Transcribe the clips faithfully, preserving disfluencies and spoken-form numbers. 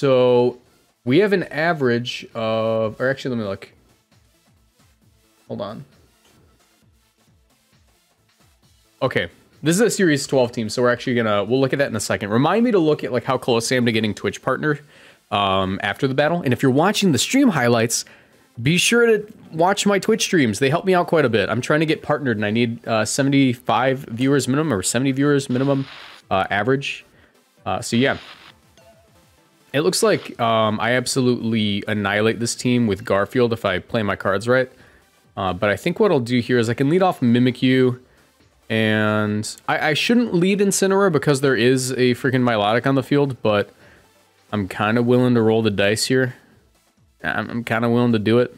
So we have an average of, or actually, let me look. Hold on. Okay, this is a series twelve team, so we're actually gonna, we'll look at that in a second. Remind me to look at like how close I am to getting Twitch partner um, after the battle. And if you're watching the stream highlights, be sure to watch my Twitch streams. They help me out quite a bit. I'm trying to get partnered, and I need uh, seventy-five viewers minimum, or seventy viewers minimum uh, average. Uh, so yeah, it looks like um, I absolutely annihilate this team with Garfield if I play my cards right. Uh, but I think what I'll do here is I can lead off Mimikyu. And I, I shouldn't lead Incineroar because there is a freaking Milotic on the field, but I'm kind of willing to roll the dice here. I'm, I'm kind of willing to do it.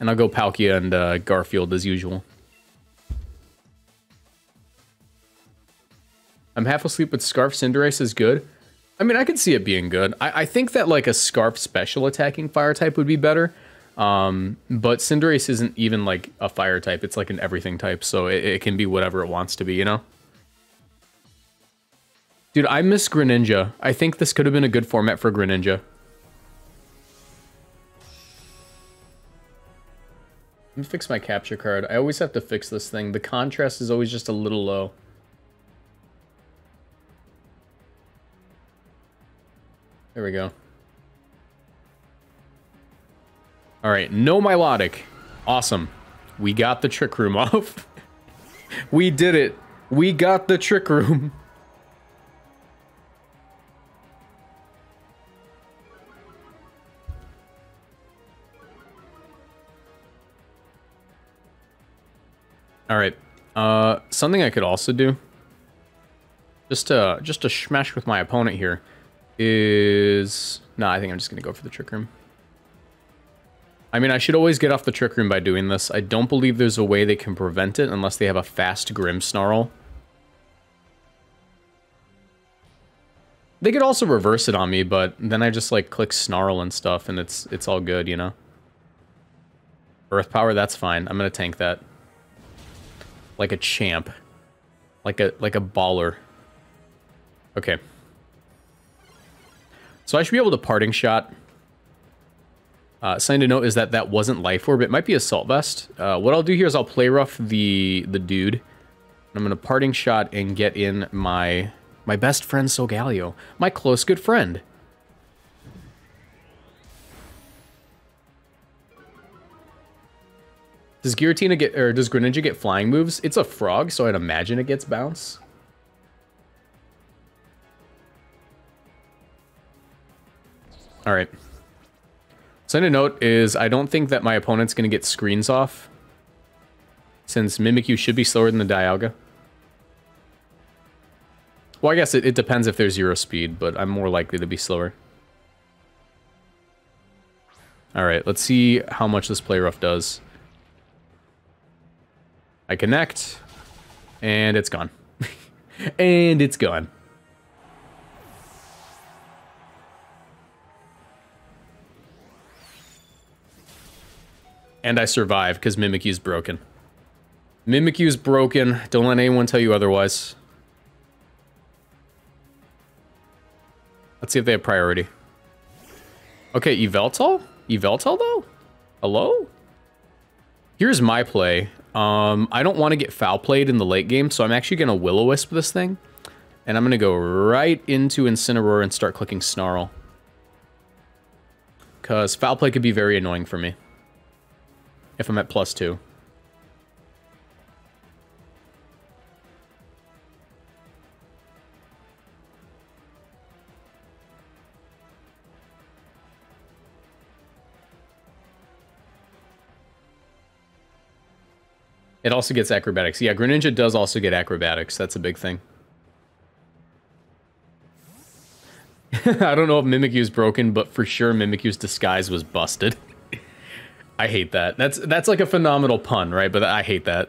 And I'll go Palkia and uh, Garfield as usual. I'm half asleep with Scarf. Cinderace is good. I mean, I could see it being good. I, I think that like a Scarf special attacking fire type would be better. Um, but Cinderace isn't even like a fire type, it's like an everything type, so it, it can be whatever it wants to be, you know? Dude, I miss Greninja. I think this could have been a good format for Greninja. Let me fix my capture card. I always have to fix this thing. The contrast is always just a little low. There we go. All right, no Milotic. Awesome. We got the Trick Room off. We did it. We got the Trick Room. All right. Uh, something I could also do, just to just to smash with my opponent here, is no. Nah, I think I'm just gonna go for the Trick Room. I mean, I should always get off the Trick Room by doing this. I don't believe there's a way they can prevent it unless they have a fast Grimmsnarl. They could also reverse it on me, but then I just, like, click Snarl and stuff, and it's it's all good, you know? Earth Power, that's fine. I'm gonna tank that. Like a champ. Like a, like a baller. Okay. So I should be able to Parting Shot. Uh, sign to note is that that wasn't Life Orb. It might be Assault Vest. Uh, what I'll do here is I'll Play Rough the the dude. I'm going to Parting Shot and get in my my best friend Solgaleo. My close good friend. Does Giratina get, or does Greninja get flying moves? It's a frog, so I'd imagine it gets bounce. All right. Sign to note is I don't think that my opponent's going to get screens off, since Mimikyu should be slower than the Dialga. Well, I guess it, it depends if there's zero speed, but I'm more likely to be slower. Alright, let's see how much this Play Rough does. I connect, and it's gone. And it's gone. And I survive, because Mimikyu's broken. Mimikyu's broken. Don't let anyone tell you otherwise. Let's see if they have priority. Okay, Yveltal? Yveltal, though? Hello? Here's my play. Um, I don't want to get foul played in the late game, so I'm actually going to Will-O-Wisp this thing. And I'm going to go right into Incineroar and start clicking Snarl. Because foul play could be very annoying for me. If I'm at plus two. It also gets acrobatics. Yeah, Greninja does also get acrobatics. That's a big thing. I don't know if Mimikyu's broken, but for sure Mimikyu's disguise was busted. I hate that. That's that's like a phenomenal pun, right? But I hate that.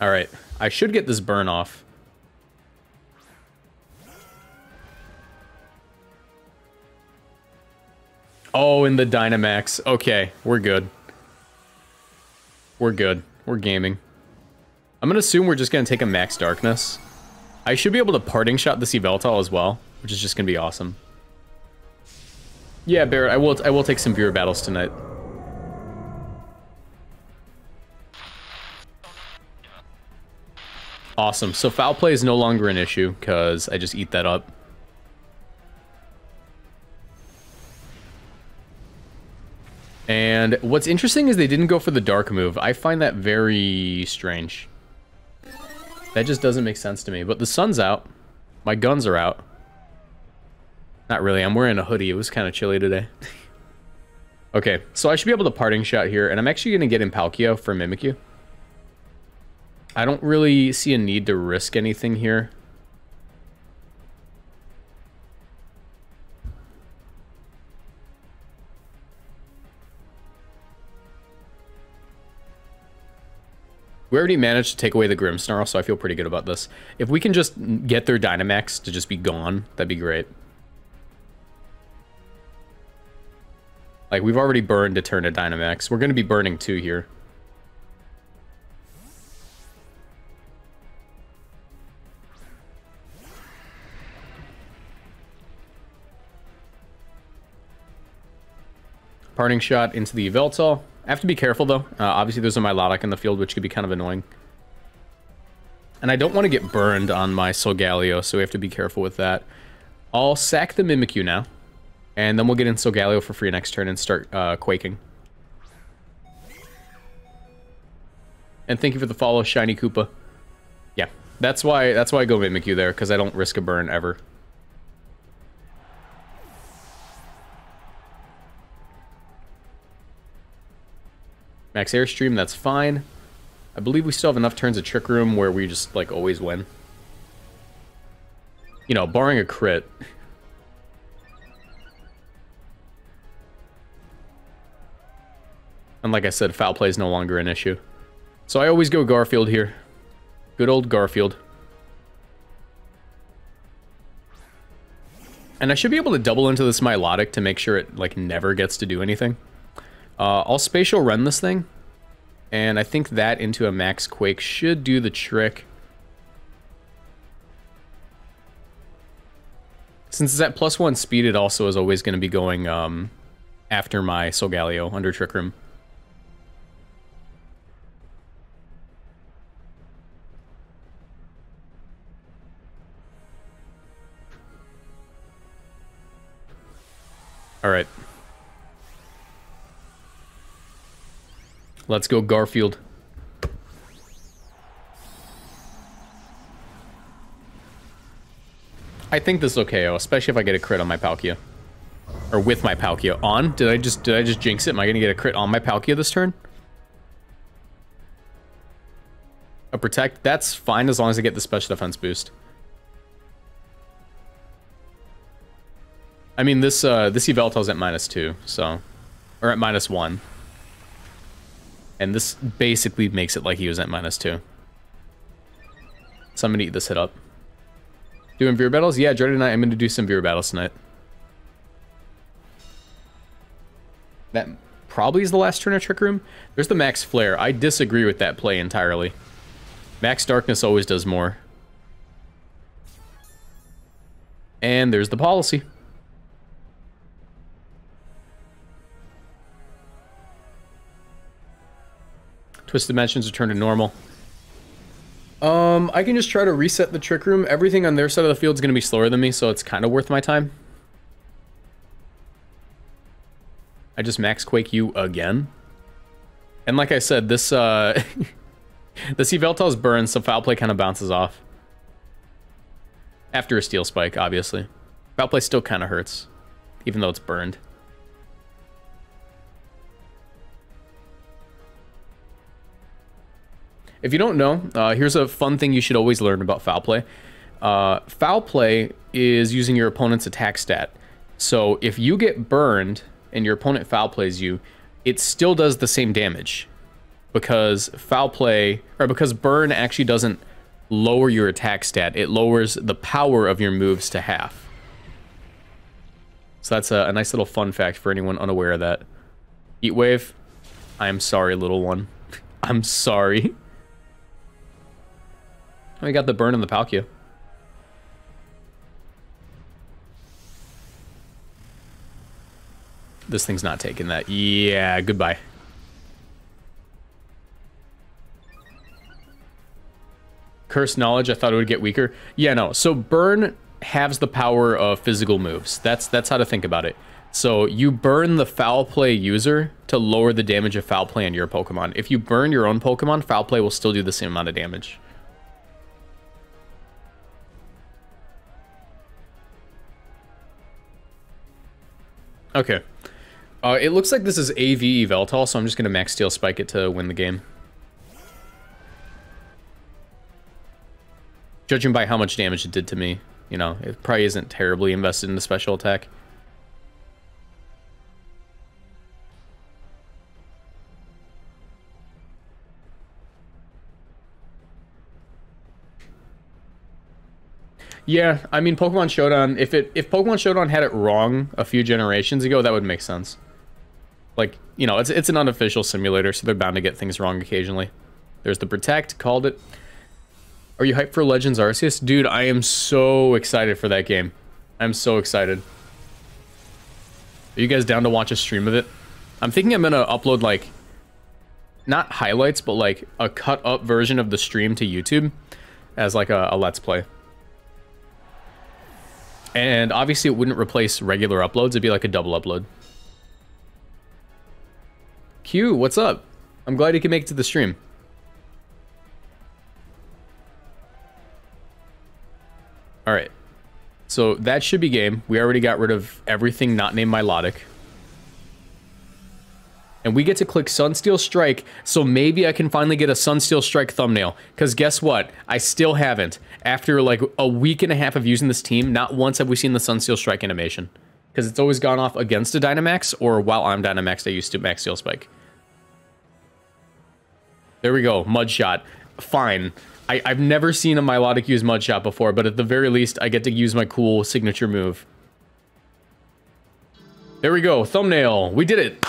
All right. I should get this burn off. Oh, and the Dynamax. Okay, we're good. We're good. We're gaming. I'm going to assume we're just going to take a Max Darkness. I should be able to Parting Shot this Yveltal as well, which is just going to be awesome. Yeah, Barrett, I will, I will take some viewer battles tonight. Awesome. So Foul Play is no longer an issue because I just eat that up. And what's interesting is they didn't go for the dark move. I find that very strange. That just doesn't make sense to me. But the sun's out. My guns are out. Not really. I'm wearing a hoodie. It was kind of chilly today. Okay, so I should be able to Parting Shot here. And I'm actually going to get in Palkia for Mimikyu. I don't really see a need to risk anything here. We already managed to take away the Grimmsnarl, so I feel pretty good about this. If we can just get their Dynamax to just be gone, that'd be great. Like, we've already burned a turn of Dynamax. We're going to be burning two here. Parting Shot into the Yveltal. I have to be careful, though. Uh, obviously, there's a Milotic in the field, which could be kind of annoying. And I don't want to get burned on my Solgaleo, so we have to be careful with that. I'll sack the Mimikyu now, and then we'll get in Solgaleo for free next turn and start uh, quaking. And thank you for the follow, Shiny Koopa. Yeah, that's why, that's why I go Mimikyu there, because I don't risk a burn ever. Max Airstream, that's fine. I believe we still have enough turns of Trick Room where we just, like, always win. You know, barring a crit. And like I said, Foul Play is no longer an issue. So I always go Garfield here. Good old Garfield. And I should be able to double into this Milotic to make sure it, like, never gets to do anything. Uh, I'll Spatial Run this thing, and I think that into a Max Quake should do the trick. Since it's at plus one speed, it also is always going to be going um, after my Solgaleo under Trick Room. All right. Let's go, Garfield. I think this will K O, especially if I get a crit on my Palkia. Or with my Palkia. On? Did I just did I just jinx it? Am I gonna get a crit on my Palkia this turn? A protect? That's fine as long as I get the special defense boost. I mean this uh this Yveltal's at minus two, so or at minus one. And this basically makes it like he was at minus two. So I'm going to eat this hit up. Doing viewer battles? Yeah, Dreaded Knight, I'm going to do some viewer battles tonight. That probably is the last turn of Trick Room. There's the Max Flare. I disagree with that play entirely. Max Darkness always does more. And there's the policy. Twist Dimensions return to normal. Um, I can just try to reset the Trick Room. Everything on their side of the field is going to be slower than me, so it's kind of worth my time. I just Max Quake you again. And like I said, this, uh... this Yveltal's burned, so Foul Play kind of bounces off. After a Steel Spike, obviously. Foul Play still kind of hurts, even though it's burned. If you don't know, uh, here's a fun thing you should always learn about Foul Play. Uh, foul Play is using your opponent's attack stat. So if you get burned and your opponent Foul Plays you, it still does the same damage. Because Foul Play, or because burn actually doesn't lower your attack stat, it lowers the power of your moves to half. So that's a, a nice little fun fact for anyone unaware of that. Heat Wave, I am sorry, little one. I'm sorry. We got the burn on the Palkia. This thing's not taking that. Yeah, goodbye. Cursed knowledge, I thought it would get weaker. Yeah, no. So burn halves the power of physical moves. That's that's how to think about it. So you burn the foul play user to lower the damage of foul play on your Pokemon. If you burn your own Pokemon, foul play will still do the same amount of damage. Okay. Uh, it looks like this is A V Yveltal, so I'm just going to Max Steel Spike it to win the game. Judging by how much damage it did to me, you know, it probably isn't terribly invested in the special attack. Yeah, I mean, Pokemon Showdown, if it if Pokemon Showdown had it wrong a few generations ago, that would make sense. Like, you know, it's it's an unofficial simulator, so they're bound to get things wrong occasionally. There's the Protect, called it. Are you hyped for Legends Arceus? Dude, I am so excited for that game. I'm so excited. Are you guys down to watch a stream of it? I'm thinking I'm going to upload, like, not highlights, but, like, a cut-up version of the stream to YouTube as, like, a, a Let's Play. And obviously it wouldn't replace regular uploads, it'd be like a double upload. Q, what's up? I'm glad you can make it to the stream. Alright. So that should be game. We already got rid of everything not named Milotic. And we get to click Sunsteel Strike, so maybe I can finally get a Sunsteel Strike thumbnail. Because guess what? I still haven't. After like a week and a half of using this team, not once have we seen the Sunsteel Strike animation. Because it's always gone off against a Dynamax, or while I'm Dynamaxed, I used to Max Steel Spike. There we go, Mud Shot. Fine. I, I've never seen a Milotic use Mud Shot before, but at the very least, I get to use my cool signature move. There we go, thumbnail. We did it.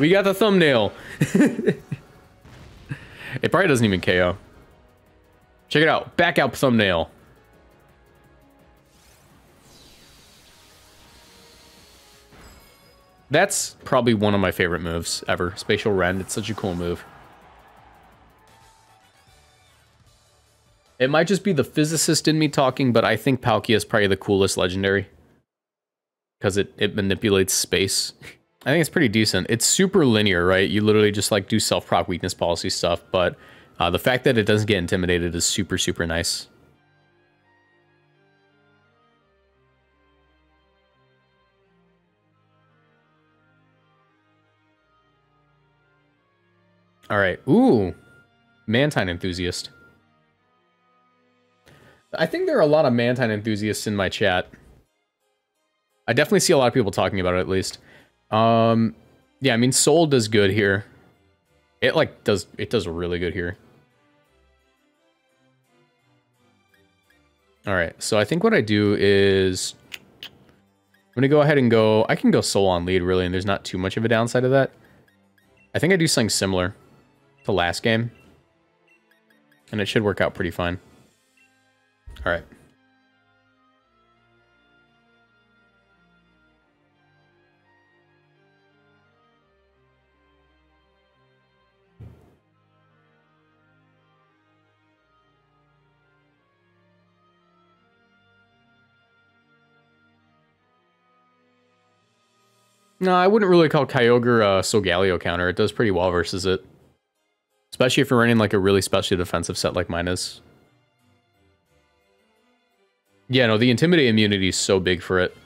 We got the thumbnail. It probably doesn't even K O. Check it out. Back out thumbnail. That's probably one of my favorite moves ever. Spatial Rend. It's such a cool move. It might just be the physicist in me talking, but I think Palkia is probably the coolest legendary. Because it, it manipulates space. I think it's pretty decent. It's super linear, right? You literally just like do self-proc weakness policy stuff, but uh, the fact that it doesn't get intimidated is super, super nice. All right. Ooh, Mantine enthusiast. I think there are a lot of Mantine enthusiasts in my chat. I definitely see a lot of people talking about it, at least. Um, yeah, I mean, Sol does good here. It, like, does, it does really good here. Alright, so I think what I do is... I'm gonna go ahead and go... I can go Sol on lead, really, and there's not too much of a downside of that. I think I do something similar to last game. And it should work out pretty fine. Alright. No, I wouldn't really call Kyogre a Solgaleo counter. It does pretty well versus it. Especially if you're running like a really specially defensive set like mine is. Yeah, no, the Intimidate immunity is so big for it.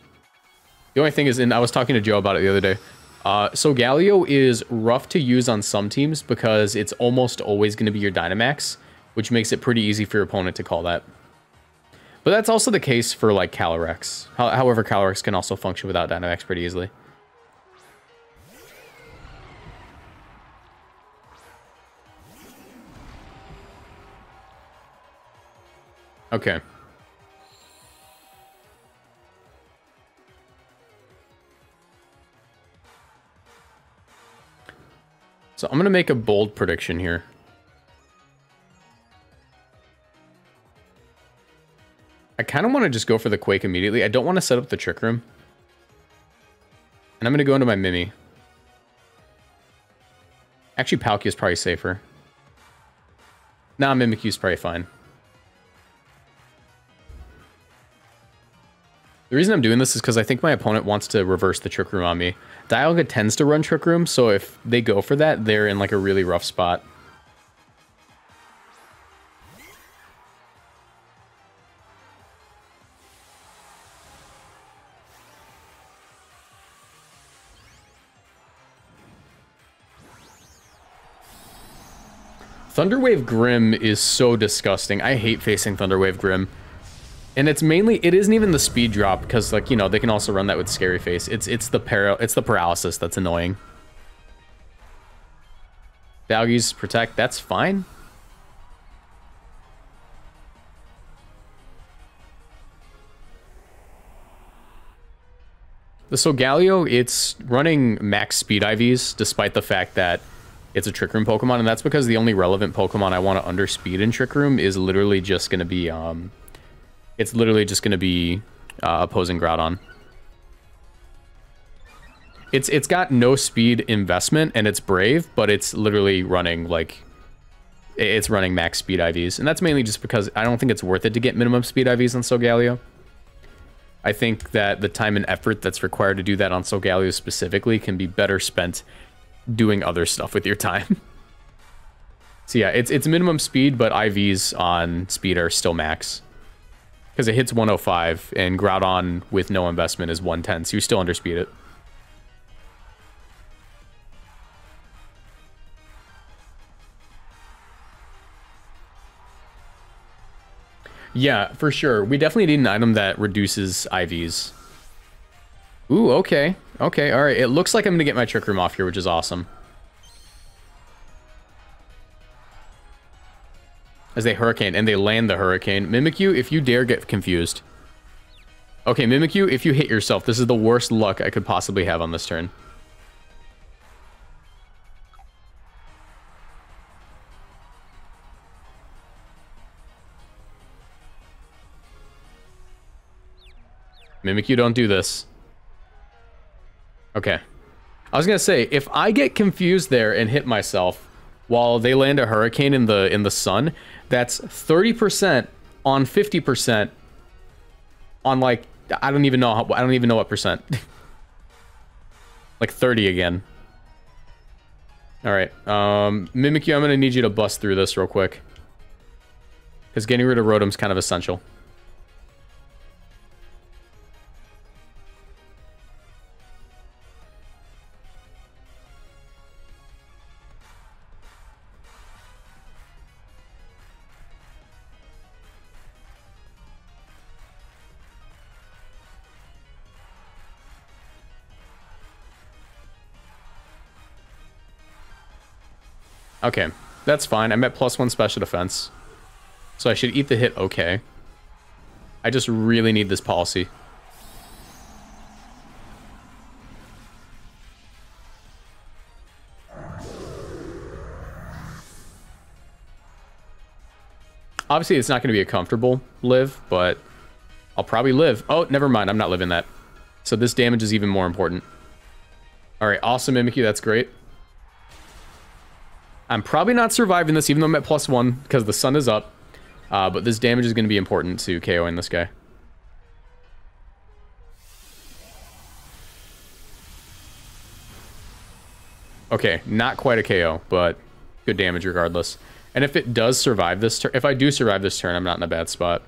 The only thing is, and I was talking to Joe about it the other day, uh, Solgaleo is rough to use on some teams because it's almost always going to be your Dynamax, which makes it pretty easy for your opponent to call that. But that's also the case for like Calyrex. However, Calyrex can also function without Dynamax pretty easily. Okay. So I'm going to make a bold prediction here. I kind of want to just go for the Quake immediately. I don't want to set up the Trick Room. And I'm going to go into my Mimi. Actually, Palkia is probably safer. Nah, Mimikyu is probably fine. The reason I'm doing this is because I think my opponent wants to reverse the Trick Room on me. Dialga tends to run Trick Room, so if they go for that, they're in like a really rough spot. Thunderwave Grimm is so disgusting. I hate facing Thunderwave Grimm. And it's mainly, it isn't even the speed drop, because, like, you know, they can also run that with Scary Face. It's it's the para it's the paralysis that's annoying. Valgues Protect, that's fine. The Solgaleo, it's running max speed I Vs, despite the fact that it's a Trick Room Pokemon, and that's because the only relevant Pokemon I want to underspeed in Trick Room is literally just going to be, um, it's literally just going to be uh, opposing Groudon. It's it's got no speed investment, and it's brave, but it's literally running like, it's running max speed I Vs, and that's mainly just because I don't think it's worth it to get minimum speed I Vs on Solgaleo. I think that the time and effort that's required to do that on Solgaleo specifically can be better spent doing other stuff with your time. So yeah, it's it's minimum speed, but I Vs on speed are still max. Because it hits one oh five, and Groudon with no investment is one ten, so you still underspeed it. Yeah, for sure. We definitely need an item that reduces I Vs. Ooh, okay. Okay, alright. It looks like I'm going to get my Trick Room off here, which is awesome. As they Hurricane, and they land the Hurricane. Mimikyu, if you dare get confused. Okay, Mimikyu, if you hit yourself, this is the worst luck I could possibly have on this turn. Mimikyu, don't do this. Okay. I was going to say, if I get confused there and hit myself while they land a Hurricane in the in the sun, that's thirty percent on fifty percent on, like, I don't even know how, I don't even know what percent. Like thirty again. All right. Um Mimikyu, I'm going to need you to bust through this real quick. Cuz getting rid of Rotom's kind of essential. Okay, that's fine. I'm at plus one special defense. So I should eat the hit okay. I just really need this policy. Obviously, it's not going to be a comfortable live, but I'll probably live. Oh, never mind. I'm not living that. So this damage is even more important. All right, awesome Mimikyu. That's great. I'm probably not surviving this, even though I'm at plus one, because the sun is up. Uh, but this damage is going to be important to KOing this guy. Okay, not quite a K O, but good damage regardless. And if it does survive this turn, if I do survive this turn, I'm not in a bad spot.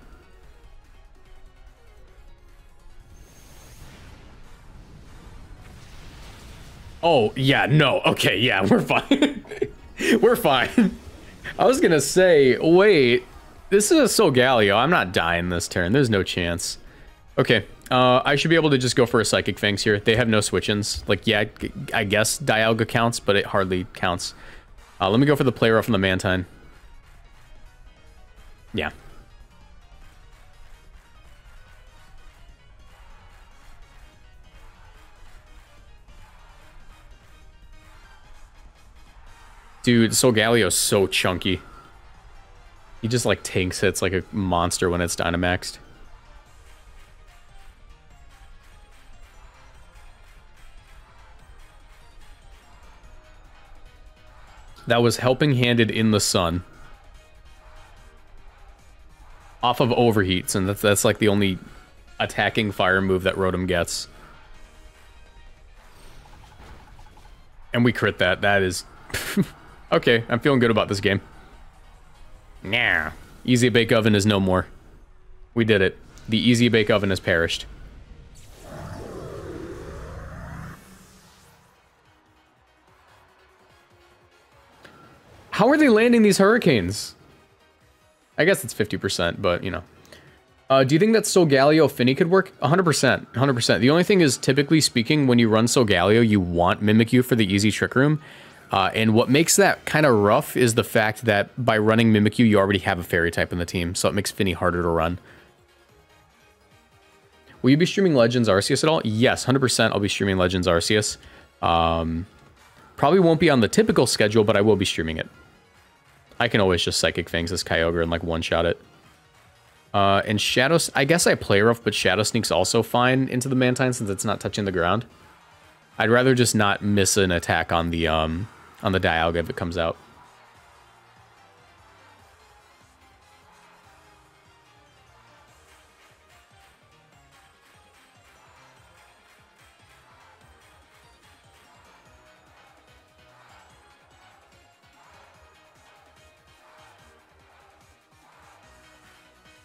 Oh, yeah, no. Okay, yeah, we're fine. We're fine. I was gonna say, wait, this is a Solgaleo. I'm not dying this turn. There's no chance. Okay, uh, I should be able to just go for a Psychic Fangs here. They have no switch-ins. Like, yeah, I guess Dialga counts, but it hardly counts. Uh, let me go for the Play Rough from the Mantine. Yeah. Dude, Solgaleo's so chunky. He just, like, tanks hits like a monster when it's Dynamaxed. that was helping handed in the sun off of overheats, and that's, that's like the only attacking fire move that Rotom gets. And we crit that. That is... okay, I'm feeling good about this game. Nah. Easy Bake Oven is no more. We did it. The Easy Bake Oven has perished. How are they landing these hurricanes? I guess it's fifty percent, but, you know. Uh, do you think that Solgaleo Finny could work? one hundred percent. one hundred percent. The only thing is, typically speaking, when you run Solgaleo, you want Mimikyu for the easy Trick Room. Uh, and what makes that kind of rough is the fact that by running Mimikyu, you already have a fairy type in the team, so it makes Finny harder to run. Will you be streaming Legends Arceus at all? Yes, one hundred percent I'll be streaming Legends Arceus. Um, probably won't be on the typical schedule, but I will be streaming it. I can always just Psychic Fangs this Kyogre and, like, one-shot it. Uh, and Shadow... I guess I Play Rough, but Shadow Sneak's also fine into the Mantine since it's not touching the ground. I'd rather just not miss an attack on the, um... on the Dialga if it comes out.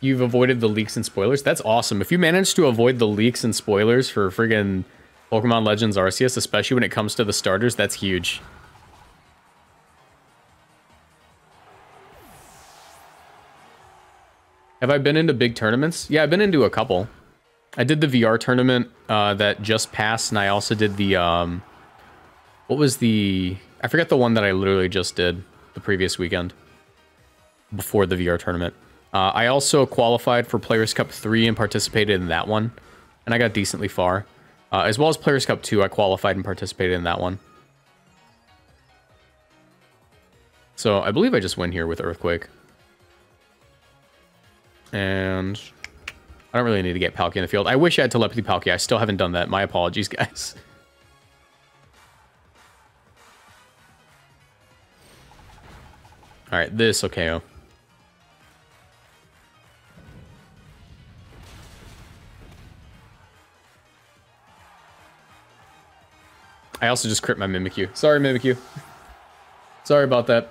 You've avoided the leaks and spoilers. That's awesome. If you manage to avoid the leaks and spoilers for friggin' Pokemon Legends Arceus, especially when it comes to the starters, that's huge. Have I been into big tournaments? Yeah, I've been into a couple. I did the V R tournament uh, that just passed, and I also did the... Um, what was the... I forgot the one that I literally just did the previous weekend before the V R tournament. Uh, I also qualified for Players' Cup three and participated in that one, and I got decently far. Uh, as well as Players' Cup two, I qualified and participated in that one. So I believe I just win here with Earthquake. And I don't really need to get Palkia in the field. I wish I had Telepathy Palkia. I still haven't done that. My apologies, guys. All right, this will K O. I also just crit my Mimikyu. Sorry, Mimikyu. Sorry about that.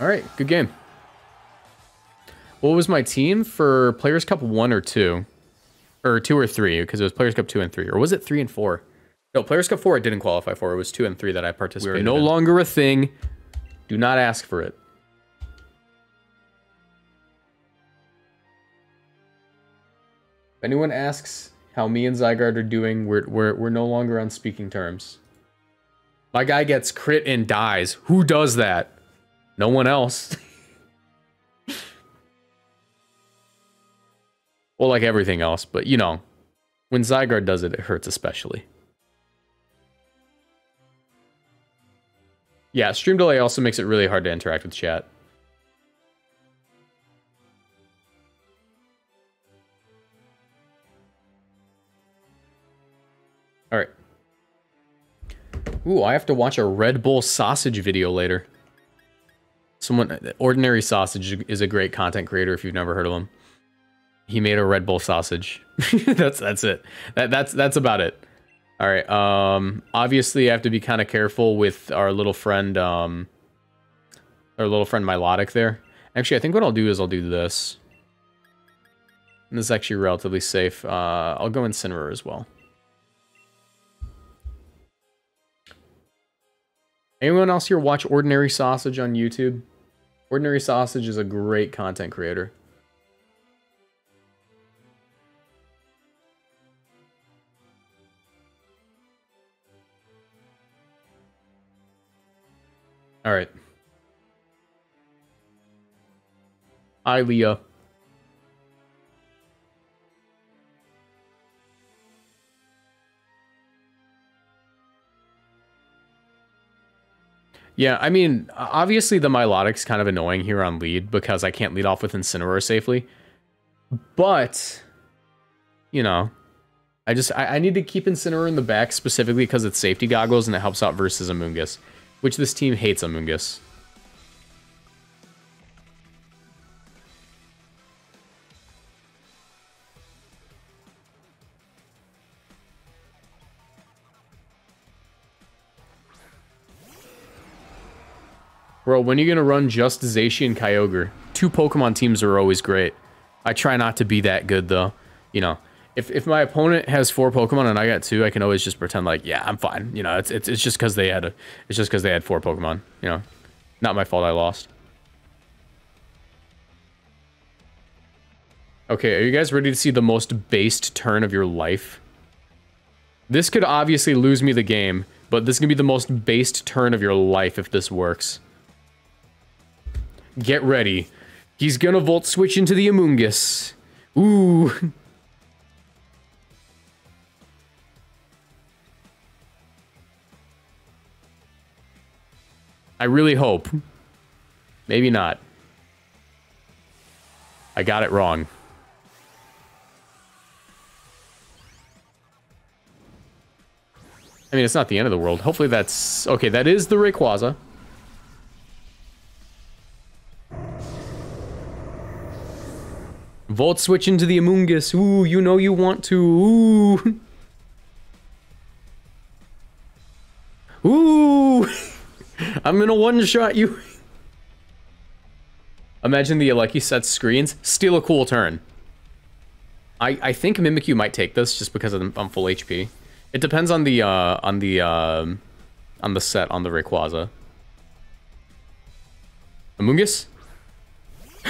Alright, good game. What was my team for Players' Cup one or two? Or two or three, because it was Players' Cup two and three. Or was it three and four? No, Players' Cup four I didn't qualify for. It was two and three that I participated in. We are no in. longer a thing. Do not ask for it. If anyone asks... how me and Zygarde are doing, we're, we're, we're no longer on speaking terms. My guy gets crit and dies. Who does that? No one else. Well, like everything else, but you know, when Zygarde does it, it hurts especially. Yeah, stream delay also makes it really hard to interact with chat. All right. Ooh, I have to watch a Red Bull sausage video later. Someone, Ordinary Sausage is a great content creator if you've never heard of him. He made a Red Bull sausage. that's that's it. That that's that's about it. All right. Um obviously I have to be kind of careful with our little friend um our little friend Milotic there. Actually, I think what I'll do is I'll do this. And this is actually relatively safe. Uh I'll go Incineroar as well. Anyone else here watch Ordinary Sausage on YouTube? Ordinary Sausage is a great content creator. All right. Hi, Leah. Yeah, I mean, obviously the Milotic's kind of annoying here on lead because I can't lead off with Incineroar safely. But, you know, I just, I, I need to keep Incineroar in the back specifically because it's safety goggles and it helps out versus Amoonguss. Which this team hates Amoonguss. Bro, when are you going to run just Zacian and Kyogre? Two Pokemon teams are always great. I try not to be that good, though. You know, if, if my opponent has four Pokemon and I got two, I can always just pretend like, yeah, I'm fine. You know, it's it's, it's just because they had a, it's just because they had four Pokemon. You know, not my fault I lost. Okay, are you guys ready to see the most based turn of your life? This could obviously lose me the game, but this can be the most based turn of your life if this works. Get ready. He's gonna Volt Switch into the Amoonguss. Ooh. I really hope. Maybe not. I got it wrong. I mean, it's not the end of the world. Hopefully that's... Okay, that is the Rayquaza. Volt Switch into the Amoonguss. Ooh, you know you want to. Ooh. Ooh. I'm gonna one-shot you. Imagine the Alecki sets screens. Still a cool turn. I, I think Mimikyu might take this just because I'm, I'm full H P. It depends on the, uh, on the, um, on the set on the Rayquaza. Amoonguss?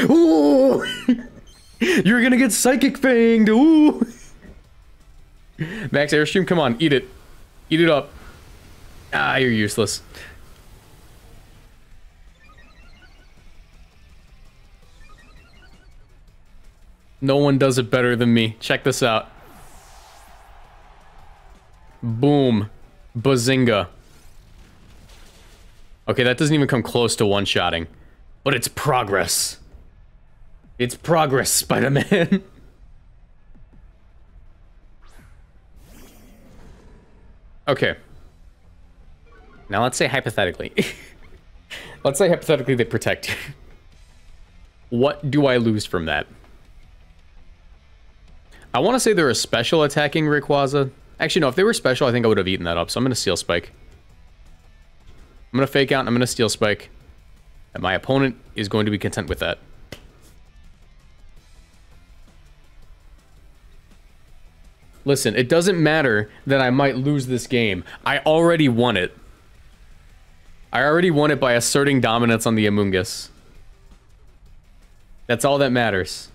Ooh! You're gonna get Psychic Fanged! Ooh! Max Airstream, come on, eat it. Eat it up. Ah, you're useless. No one does it better than me. Check this out. Boom. Bazinga. Okay, that doesn't even come close to one-shotting. But it's progress. It's progress, Spider-Man. Okay. Now let's say hypothetically. Let's say hypothetically they protect you. What do I lose from that? I want to say they're a special attacking Rayquaza. Actually, no, if they were special, I think I would have eaten that up. So I'm going to Steel Spike. I'm going to Fake Out and I'm going to Steel Spike. And my opponent is going to be content with that. Listen, it doesn't matter that I might lose this game. I already won it. I already won it by asserting dominance on the Amoonguss. That's all that matters.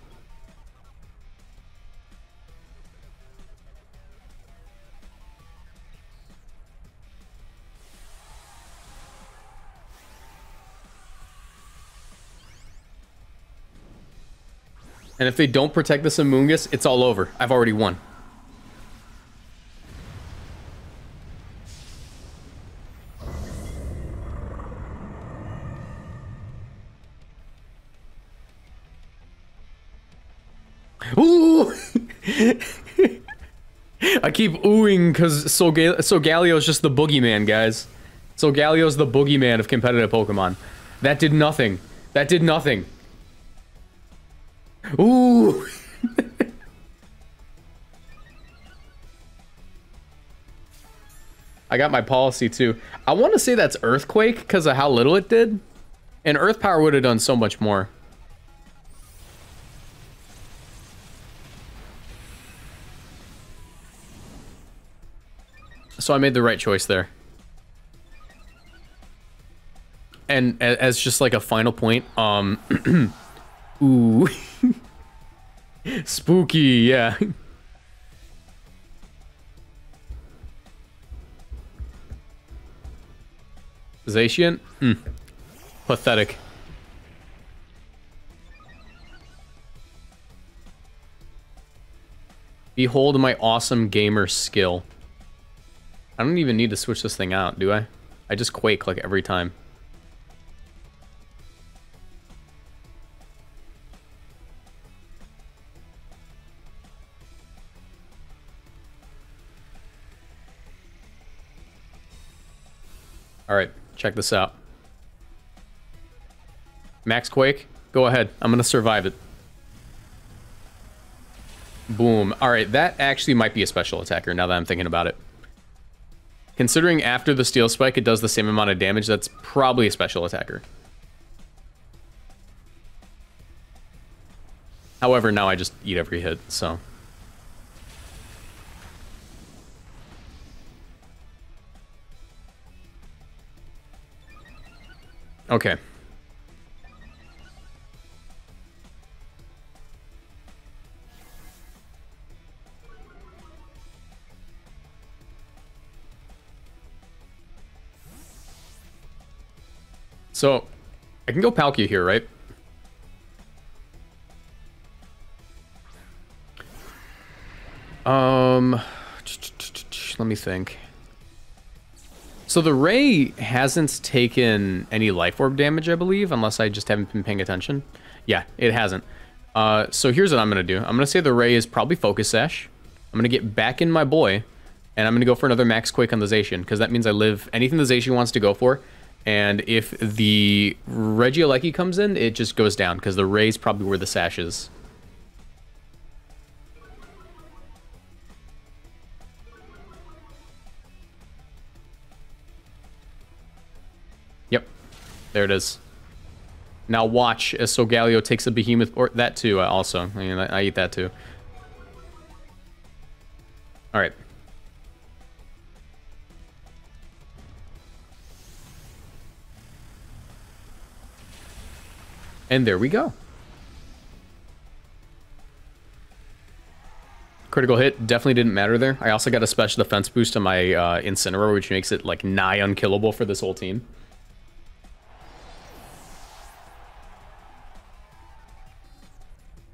And if they don't protect this Amoonguss, it's all over. I've already won. Ooh! I keep oohing because Solgaleo, Solgaleo is just the boogeyman, guys. Solgaleo is the boogeyman of competitive Pokemon. That did nothing. That did nothing. Ooh! I got my policy too. I want to say that's Earthquake because of how little it did. And Earth Power would have done so much more. So I made the right choice there. And as just like a final point, um... Ooh. Spooky, yeah. Zacian? Mm. Pathetic. Behold my awesome gamer skill. I don't even need to switch this thing out, do I? I just quake like every time. All right. Check this out. Max Quake, go ahead. I'm going to survive it. Boom. All right, that actually might be a special attacker now that I'm thinking about it. Considering after the Steel Spike, it does the same amount of damage, that's probably a special attacker. However, now I just eat every hit, so... Okay. So, I can go Palkia here, right? Um, let me think. So the Ray hasn't taken any Life Orb damage, I believe, unless I just haven't been paying attention. Yeah, it hasn't. Uh, so here's what I'm going to do. I'm going to say the Ray is probably Focus Sash. I'm going to get back in my boy, and I'm going to go for another Max Quake on the Zacian, because that means I live anything the Zacian wants to go for, and if the Regieleki comes in, it just goes down, because the Ray's probably where the Sash is. There it is. Now watch as Solgaleo takes a behemoth, or that too, uh, also. I mean, I, I eat that too. Alright. And there we go. Critical hit, definitely didn't matter there. I also got a special defense boost on my uh, Incineroar, which makes it like nigh unkillable for this whole team.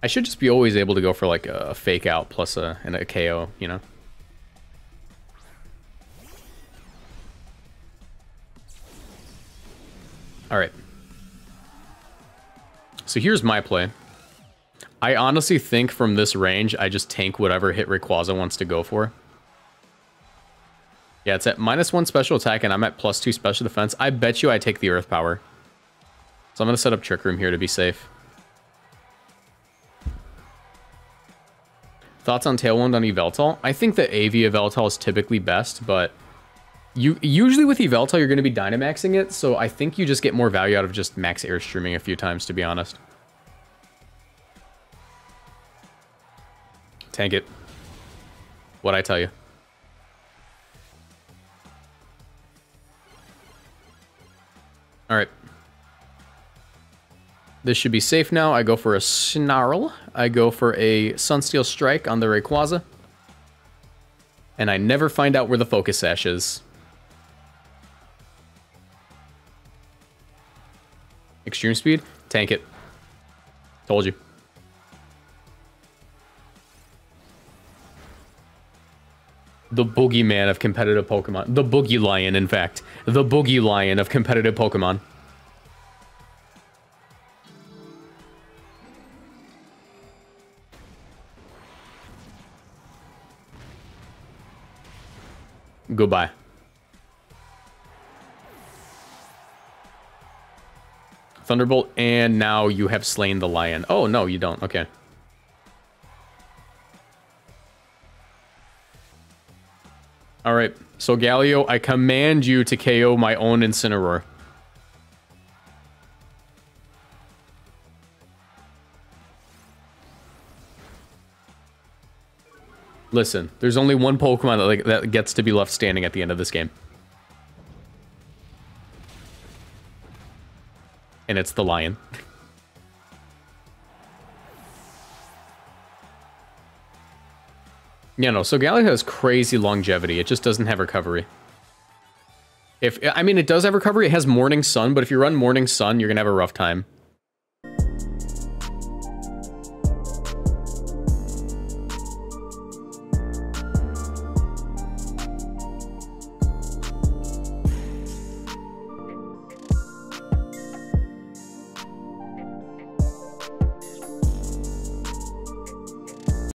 I should just be always able to go for like a fake out plus a, and a K O, you know? Alright. So here's my play. I honestly think from this range, I just tank whatever hit Rayquaza wants to go for. Yeah, it's at minus one special attack and I'm at plus two special defense. I bet you I take the Earth Power. So I'm going to set up Trick Room here to be safe. Thoughts on Tailwind on Yveltal? I think that A V Yveltal is typically best, but you usually with Yveltal, you're going to be Dynamaxing it, so I think you just get more value out of just Max Airstreaming a few times, to be honest. Tank it. What'd I tell you? Alright. This should be safe now. I go for a Snarl. I go for a Sunsteel Strike on the Rayquaza. And I never find out where the Focus Sash is. Extreme Speed. Tank it. Told you. The Boogeyman of competitive Pokemon. The Boogie Lion, in fact. The Boogie Lion of competitive Pokemon. Goodbye. Thunderbolt, and now you have slain the lion. Oh, no, you don't. Okay. All right. So, Solgaleo, I command you to K O my own Incineroar. Listen, there's only one Pokemon that, like, that gets to be left standing at the end of this game. And it's the lion. Yeah, no, so Solgaleo has crazy longevity. It just doesn't have recovery. If I mean, it does have recovery. It has Morning Sun, but if you run Morning Sun, you're going to have a rough time.